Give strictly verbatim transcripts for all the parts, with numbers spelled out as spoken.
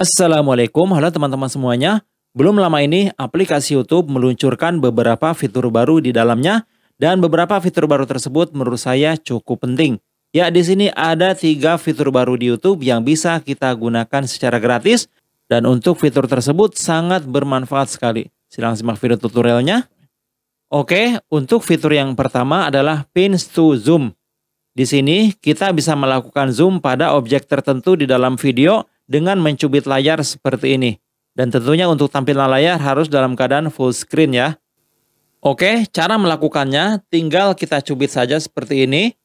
Assalamualaikum, halo teman-teman semuanya. Belum lama ini aplikasi YouTube meluncurkan beberapa fitur baru di dalamnya dan beberapa fitur baru tersebut menurut saya cukup penting. Ya, di sini ada tiga fitur baru di YouTube yang bisa kita gunakan secara gratis dan untuk fitur tersebut sangat bermanfaat sekali. Silahkan simak video tutorialnya. Oke, untuk fitur yang pertama adalah Pinch to Zoom. Di sini kita bisa melakukan zoom pada objek tertentu di dalam video dengan mencubit layar seperti ini. Dan tentunya untuk tampilan layar harus dalam keadaan full screen ya. Oke, cara melakukannya tinggal kita cubit saja seperti ini.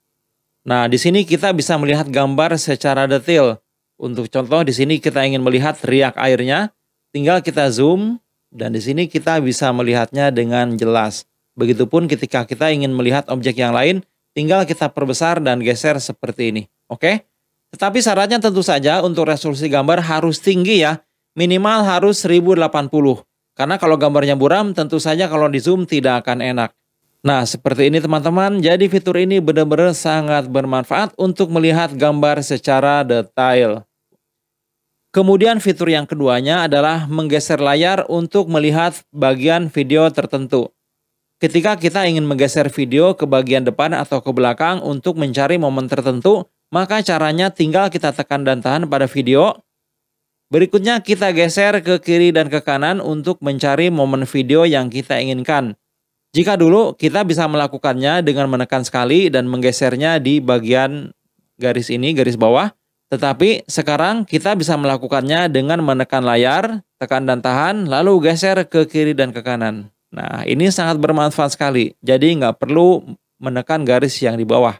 Nah, di sini kita bisa melihat gambar secara detail. Untuk contoh di sini kita ingin melihat riak airnya, tinggal kita zoom dan di sini kita bisa melihatnya dengan jelas. Begitupun ketika kita ingin melihat objek yang lain, tinggal kita perbesar dan geser seperti ini. Oke? Tetapi syaratnya tentu saja untuk resolusi gambar harus tinggi ya. Minimal harus seribu delapan puluh. Karena kalau gambarnya buram tentu saja kalau di zoom tidak akan enak. Nah seperti ini teman-teman. Jadi fitur ini benar-benar sangat bermanfaat untuk melihat gambar secara detail. Kemudian fitur yang keduanya adalah menggeser layar untuk melihat bagian video tertentu. Ketika kita ingin menggeser video ke bagian depan atau ke belakang untuk mencari momen tertentu, maka caranya tinggal kita tekan dan tahan pada video. Berikutnya kita geser ke kiri dan ke kanan untuk mencari momen video yang kita inginkan. Jika dulu kita bisa melakukannya dengan menekan sekali dan menggesernya di bagian garis ini, garis bawah. Tetapi sekarang kita bisa melakukannya dengan menekan layar, tekan dan tahan, lalu geser ke kiri dan ke kanan. Nah ini sangat bermanfaat sekali, jadi nggak perlu menekan garis yang di bawah.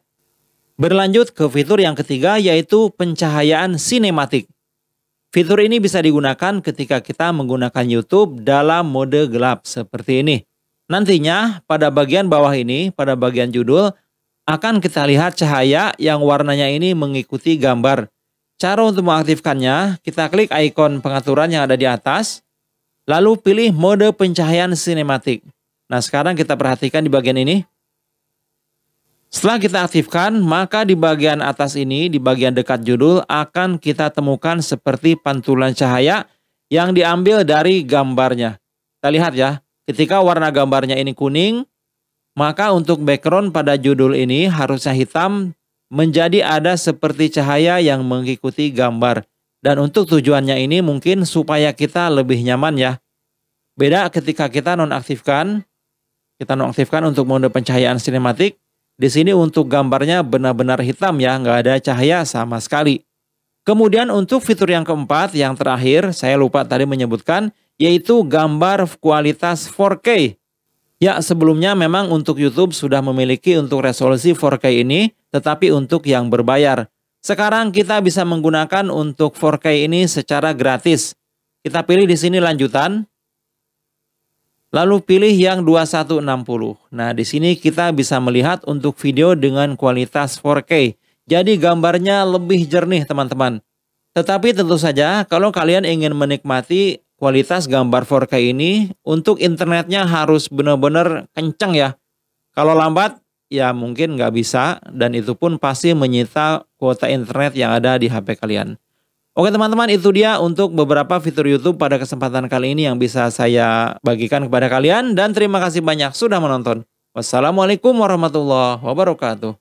Berlanjut ke fitur yang ketiga yaitu pencahayaan sinematik. Fitur ini bisa digunakan ketika kita menggunakan YouTube dalam mode gelap seperti ini. Nantinya pada bagian bawah ini, pada bagian judul, akan kita lihat cahaya yang warnanya ini mengikuti gambar. Cara untuk mengaktifkannya, kita klik ikon pengaturan yang ada di atas, lalu pilih mode pencahayaan sinematik. Nah sekarang kita perhatikan di bagian ini. Setelah kita aktifkan, maka di bagian atas ini, di bagian dekat judul, akan kita temukan seperti pantulan cahaya yang diambil dari gambarnya. Kita lihat ya, ketika warna gambarnya ini kuning, maka untuk background pada judul ini harusnya hitam, menjadi ada seperti cahaya yang mengikuti gambar. Dan untuk tujuannya ini mungkin supaya kita lebih nyaman ya. Beda ketika kita nonaktifkan, kita nonaktifkan untuk mode pencahayaan sinematik. Di sini untuk gambarnya benar-benar hitam ya, nggak ada cahaya sama sekali. Kemudian untuk fitur yang keempat, yang terakhir, saya lupa tadi menyebutkan, yaitu gambar kualitas empat K. Ya, sebelumnya memang untuk YouTube sudah memiliki untuk resolusi empat K ini, tetapi untuk yang berbayar. Sekarang kita bisa menggunakan untuk empat K ini secara gratis. Kita pilih di sini lanjutan. Lalu pilih yang dua satu enam puluh. Nah, di sini kita bisa melihat untuk video dengan kualitas empat K. Jadi gambarnya lebih jernih, teman-teman. Tetapi tentu saja kalau kalian ingin menikmati kualitas gambar empat K ini, untuk internetnya harus benar-benar kencang ya. Kalau lambat, ya mungkin nggak bisa. Dan itu pun pasti menyita kuota internet yang ada di H P kalian. Oke teman-teman, itu dia untuk beberapa fitur YouTube pada kesempatan kali ini yang bisa saya bagikan kepada kalian. Dan terima kasih banyak sudah menonton. Wassalamualaikum warahmatullahi wabarakatuh.